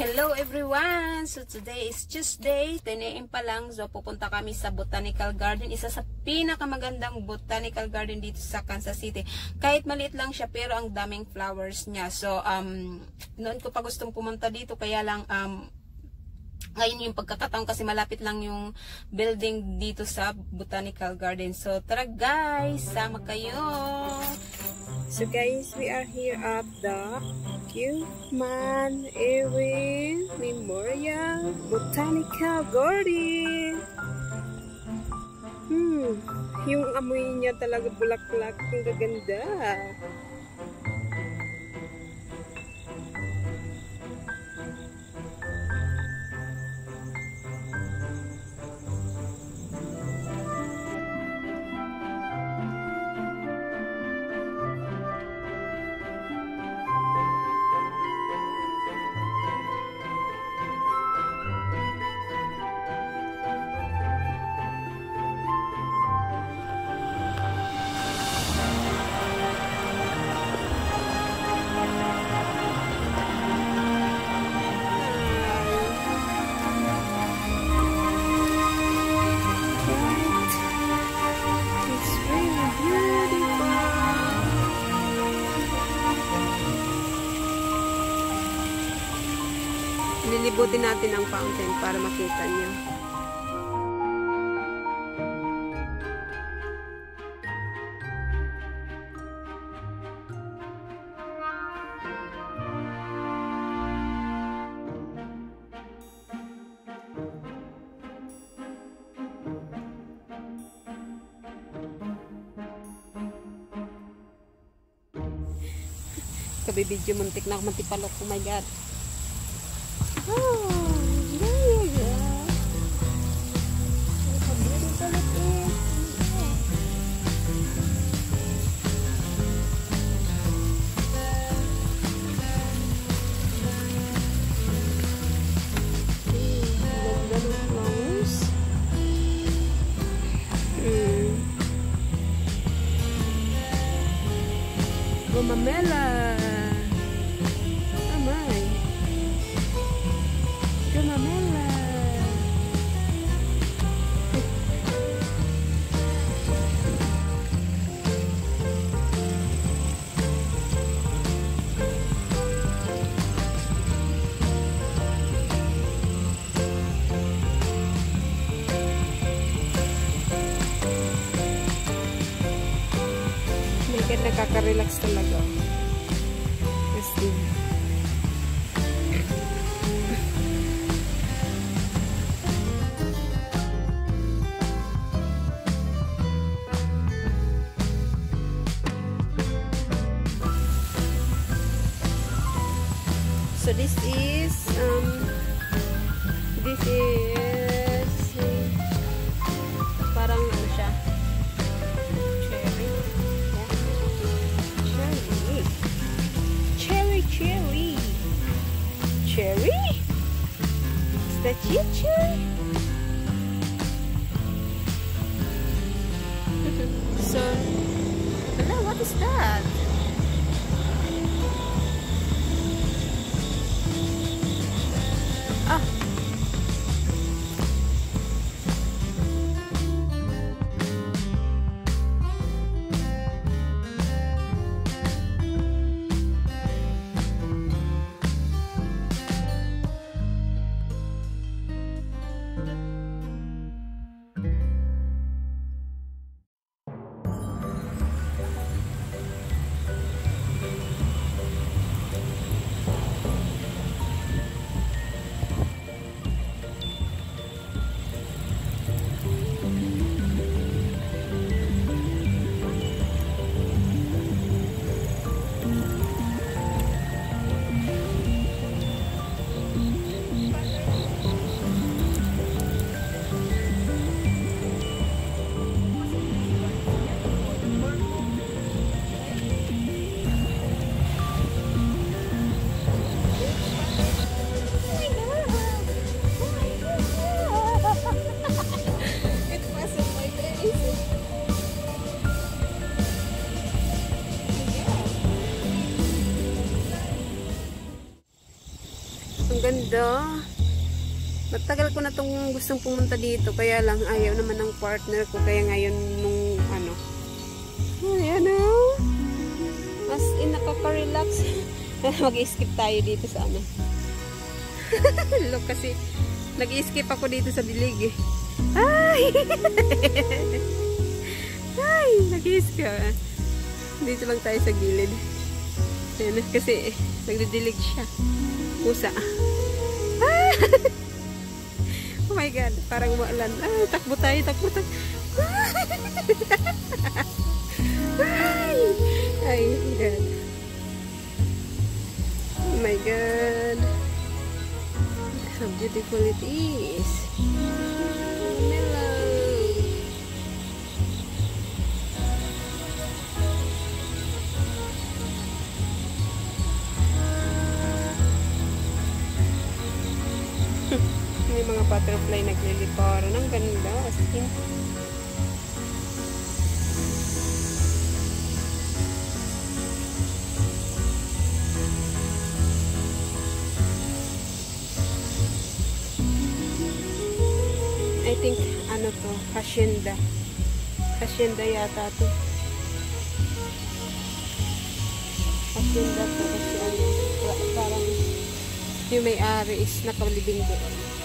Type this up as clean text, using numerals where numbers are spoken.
Hello everyone! So today is Tuesday, 10 AM pa lang. So pupunta kami sa Botanical Garden. Isa sa pinakamagandang Botanical Garden dito sa Kansas City. Kahit maliit lang siya pero ang daming flowers niya. So noon ko pa gustong pumunta dito kaya lang ngayon yung pagkakataon kasi malapit lang yung building dito sa Botanical Garden. So tara guys! Sama kayo! So guys, we are here at the Kauffman Memorial Botanical Garden. Yung amoy niya talaga bulaklak, ang gaganda. Lilibutin natin ang fountain para makita niyo. Kabibidyo, muntik na ako matipalok. Oh my God. Oh, there you go. Look how beautiful it is. The little flowers. Gumamela. Nakaka-relax talaga. Resting. So this is parang ano siya. Cherry? Is that you, Cherry? So, hello, what is that? Ang ganda. Matagal ko na itong gustong pumunta dito. Kaya lang ayaw naman ng partner ko. Kaya ngayon nung ano. Ayan o. Mas nakaka-relax. Mag-skip tayo dito sa ano. Look kasi. Nag-skip ako dito sa dilig eh. Ay! Ay! Nag-skip. Dito lang tayo sa gilid. Ayan, kasi nagdidilig siya. Pusa. Ah! Oh my God, parang maulan. Ah, takbo tayo, takbo tayo. Ay! Ay, God. Oh my God. How beautiful it is. May mga butterfly nagliliparan. Ang ganda. Astin. I think, ano to? Hacienda. Hacienda yata to. Hacienda to. Kasi ano, parang yung may-ari is nakalibing doon.